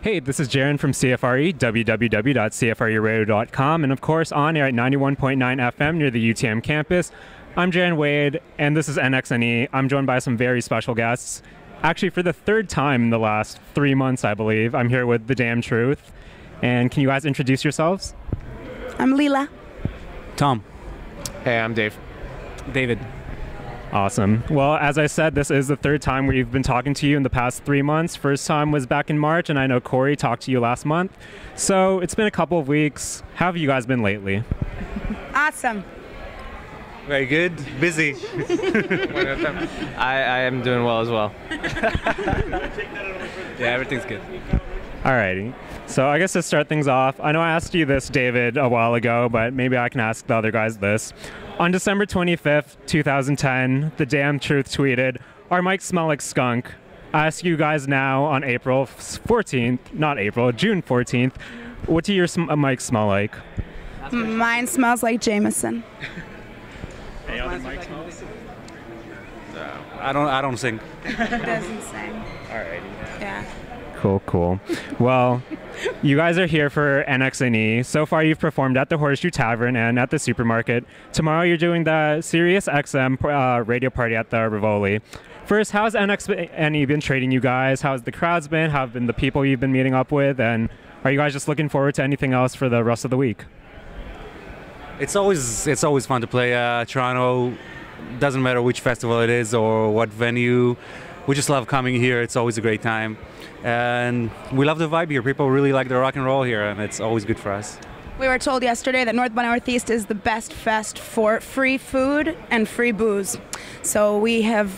Hey, this is Jaren from CFRE, www.cfreradio.com, and of course on air at 91.9 FM near the UTM campus. I'm Jaren Wade, and this is NXNE. I'm joined by some very special guests. Actually, for the third time in the last 3 months, I believe, I'm here with The Damn Truth. And can you guys introduce yourselves? I'm Leela. Tom. Hey, I'm Dave. David. Awesome. Well, as I said, this is the third time we've been talking to you in the past 3 months. First time was back in March, and I know Corey talked to you last month. So it's been a couple of weeks. How have you guys been lately? Awesome. Very good. Busy. I am doing well as well. Yeah, everything's good. Alrighty. So I guess to start things off, I know I asked you this, David, a while ago, but maybe I can ask the other guys this. On December 25th, 2010, The Damn Truth tweeted, "Our mics smell like skunk." I ask you guys now on June 14th, what do your mics smell like? Mine smells like Jameson. Any other mic smells? No, I don't sing. It doesn't sing. All right. Yeah. Cool. Well, you guys are here for NXNE. So far, you've performed at the Horseshoe Tavern and at the supermarket. Tomorrow, you're doing the Sirius XM radio party at the Rivoli. First, how's NXNE been treating you guys? How's the crowds been? How have been the people you've been meeting up with? And are you guys just looking forward to anything else for the rest of the week? It's always fun to play Toronto. Doesn't matter which festival it is or what venue. We just love coming here. It's always a great time. And we love the vibe here. People really like the rock and roll here, and it's always good for us. We were told yesterday that North by Northeast is the best fest for free food and free booze. So we found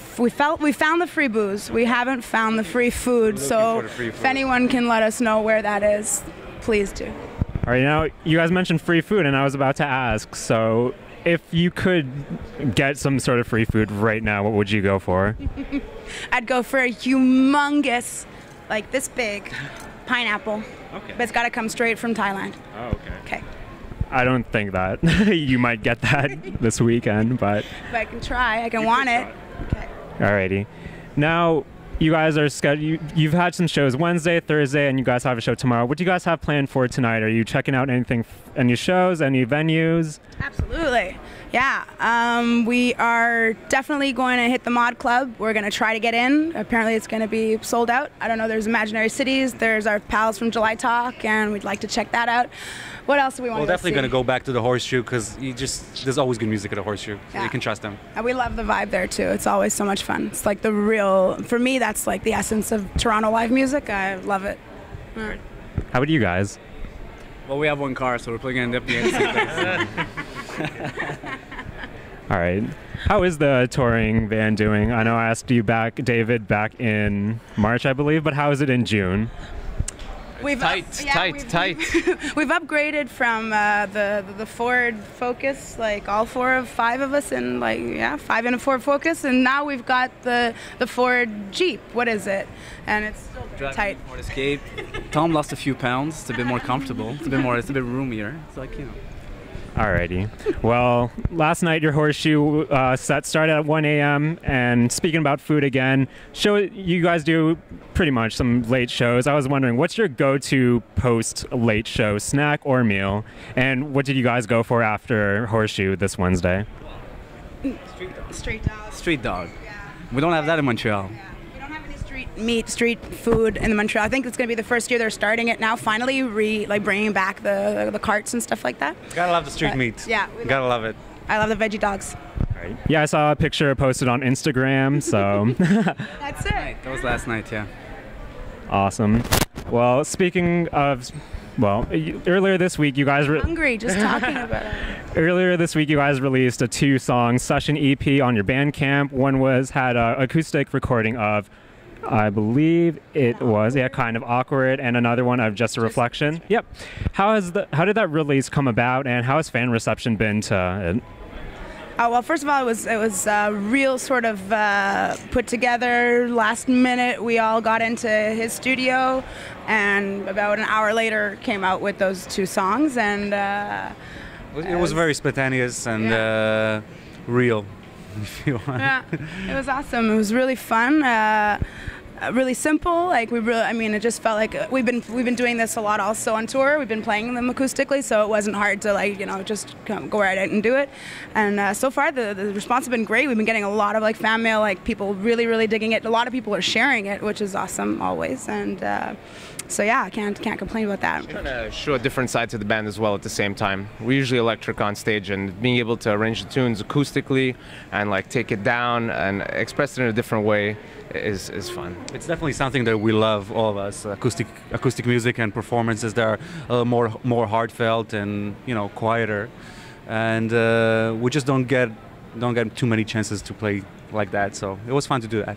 the free booze. We haven't found the free food. So if anyone can let us know where that is, please do. All right, now you guys mentioned free food, and I was about to ask. So if you could get some sort of free food right now, what would you go for? I'd go for a humongous, like this big, pineapple. Okay. But it's got to come straight from Thailand. Oh, okay. Okay. I don't think that you might get that this weekend, but... But I can try. I can want it. Okay. Alrighty. Now, you guys are scheduled. You've had some shows Wednesday, Thursday, and you guys have a show tomorrow. What do you guys have planned for tonight? Are you checking out anything, any shows, any venues? Absolutely. Yeah, we are definitely going to hit the Mod Club. We're going to try to get in. Apparently it's going to be sold out. I don't know, there's Imaginary Cities, there's our pals from July Talk, and we'd like to check that out. What else do we want to see? We're definitely going to go back to the Horseshoe, because there's always good music at the Horseshoe. Yeah. So you can trust them. And we love the vibe there too. It's always so much fun. It's like the real, for me, that's like the essence of Toronto live music. I love it. All right. How about you guys? Well, we have one car, so we're probably going to end up being the All right. How is the touring van doing? I know I asked you David, back in March, I believe, but how is it in June? We've upgraded from the Ford Focus, like all five of us, and like five in a Ford Focus, and now we've got the Ford Jeep. What is it? And it's still very tight. Ford Escape. Tom lost a few pounds. It's a bit more comfortable. It's a bit roomier. It's like, you know. Alrighty. Well, last night your Horseshoe set started at 1 a.m. And speaking about food again, you guys do pretty much some late shows. I was wondering, what's your go-to post-late show snack or meal? And what did you guys go for after Horseshoe this Wednesday? Street dog. Yeah. We don't have that in Montreal. Yeah. Street food in Montreal. I think it's going to be the first year they're starting it now. Finally, bringing back the carts and stuff like that. Gotta love the street meat. Yeah, gotta love it. I love the veggie dogs. All right. Yeah, I saw a picture posted on Instagram. So that's it. That was last night. Yeah. Awesome. Well, speaking of, earlier this week you guys were hungry just talking about it. Earlier this week, you guys released a 2-song session EP on your Bandcamp. One had an acoustic recording of, I believe it was, Kind of Awkward, and another one of Just a Reflection. Right. Yep. How did that release come about, and how has fan reception been to it? Well, first of all, it was real sort of put together last minute. We all got into his studio, and about an hour later came out with those 2 songs, and it was very spontaneous and real. If you want. Yeah, it was awesome. It was really fun. really simple. Like it just felt like we've been doing this a lot also on tour. We've been playing them acoustically, so it wasn't hard to just go right out and do it. And so far the response has been great. We've been getting a lot of fan mail, people really digging it. A lot of people are sharing it, which is awesome always. And so yeah, I can't complain about that. We're trying to show a different side to the band as well at the same time. We're usually electric on stage, and being able to arrange the tunes acoustically and take it down and express it in a different way is fun. It's definitely something that we love, all of us. Acoustic music and performances that are a little more heartfelt and quieter, and we just don't get too many chances to play like that. So it was fun to do that.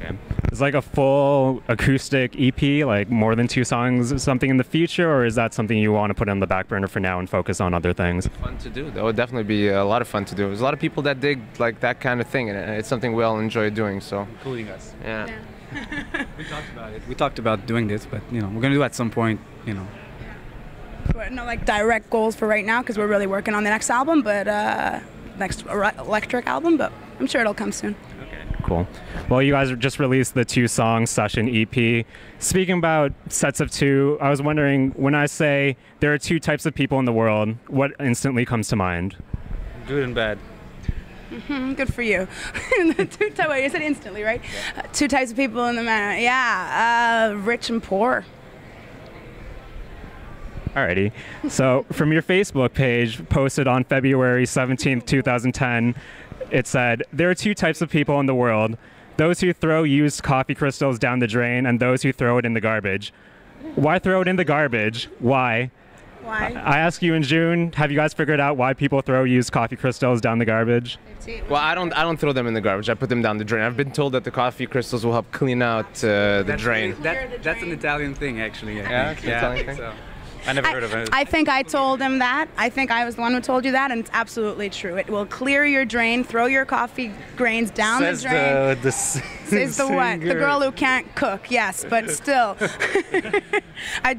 Okay. Is a full acoustic EP, more than 2 songs, something in the future, or is that something you want to put on the back burner for now and focus on other things? Fun to do. That would definitely be a lot of fun to do. There's a lot of people that dig that kind of thing, and it's something we all enjoy doing. So including us. Yeah. Yeah. We talked about it. We talked about doing this, but we're gonna do it at some point. No direct goals for right now because we're really working on the next album, but next electric album. But I'm sure it'll come soon. Cool. Well, you guys just released the 2-song session EP. Speaking about sets of 2, I was wondering, when I say there are 2 types of people in the world, what instantly comes to mind? Good and bad. Good for you. You said instantly, right? Yeah. 2 types of people in the man. Yeah, rich and poor. Alrighty. So from your Facebook page posted on February 17th, 2010, it said, there are 2 types of people in the world, those who throw used coffee crystals down the drain and those who throw it in the garbage. Why throw it in the garbage? Why? Why? I asked you in June, have you guys figured out why people throw used coffee crystals down the garbage? Well, I don't throw them in the garbage. I put them down the drain. I've been told that the coffee crystals will help clean out the drain. That's an Italian thing, actually. Yeah, I think so. I never heard of it. I think I told him that. I think I was the one who told you that, and it's absolutely true. It will clear your drain, throw your coffee grains down the drain. Says the what? The girl who can't cook, yes, but still.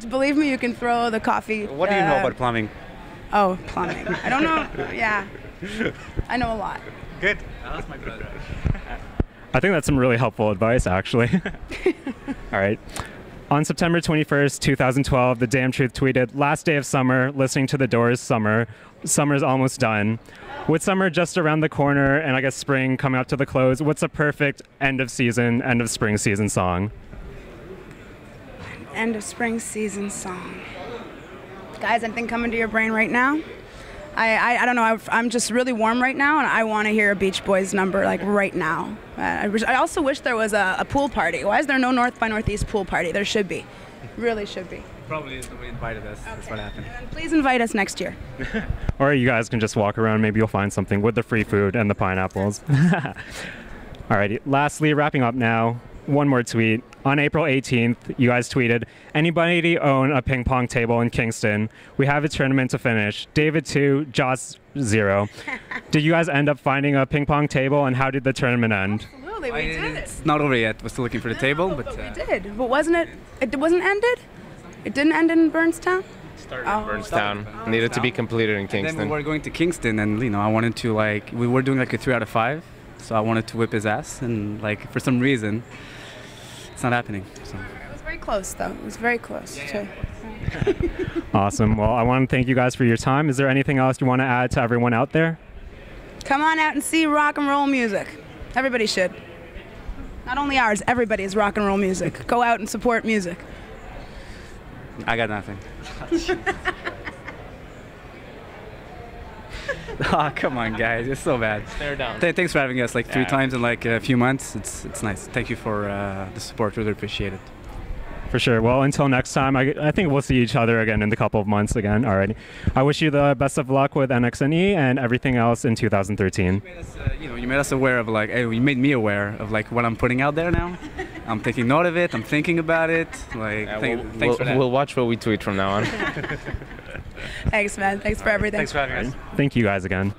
Believe me, you can throw the coffee. What do you know about plumbing? Oh, plumbing. I don't know. Yeah. I know a lot. Good. I'll ask my brother. I think that's some really helpful advice, actually. All right. On September 21st, 2012, The Damn Truth tweeted, last day of summer, listening to The Doors' Summer. Summer's almost done. With summer just around the corner and I guess spring coming up to the close, what's a perfect end of season, end of spring season song? End of spring season song. Guys, anything coming to your brain right now? I don't know, I'm just really warm right now and I want to hear a Beach Boys number right now. I also wish there was a pool party. Why is there no North by Northeast pool party? There should be. Really should be. Probably nobody invited us. Okay. That's what happened. And please invite us next year. Or you guys can just walk around, maybe you'll find something with the free food and the pineapples. Alrighty, lastly, wrapping up now, one more tweet. On April 18th, you guys tweeted, anybody own a ping pong table in Kingston? We have a tournament to finish. David 2, Joss 0. Did you guys end up finding a ping pong table, and how did the tournament end? Absolutely, we did. It's not over yet. We're still looking for the table. But we did. But wasn't it, it wasn't ended? It didn't end in Burnstown? Started in Burnstown. Oh. Needed to be completed in Kingston. And then we were going to Kingston, and I wanted to we were doing a 3 out of 5, so I wanted to whip his ass, and for some reason, it's not happening. So. It was very close, though. It was very close. Yeah, yeah. Awesome. Well, I want to thank you guys for your time. Is there anything else you want to add to everyone out there? Come on out and see rock and roll music. Everybody should. Not only ours, everybody's rock and roll music. Go out and support music. I got nothing. Oh, come on, guys. It's so bad. Stare down. Thanks for having us 3 times in a few months. It's nice. Thank you for the support. Really appreciate it. For sure. Well, until next time, I think we'll see each other again in a couple of months again. All right. I wish you the best of luck with NXNE and everything else in 2013. You made us aware of you made me aware of what I'm putting out there now. I'm taking note of it. I'm thinking about it. Thanks for that. We'll watch what we tweet from now on. Thanks, man. Thanks for everything. Thanks for having us. Thank you guys again.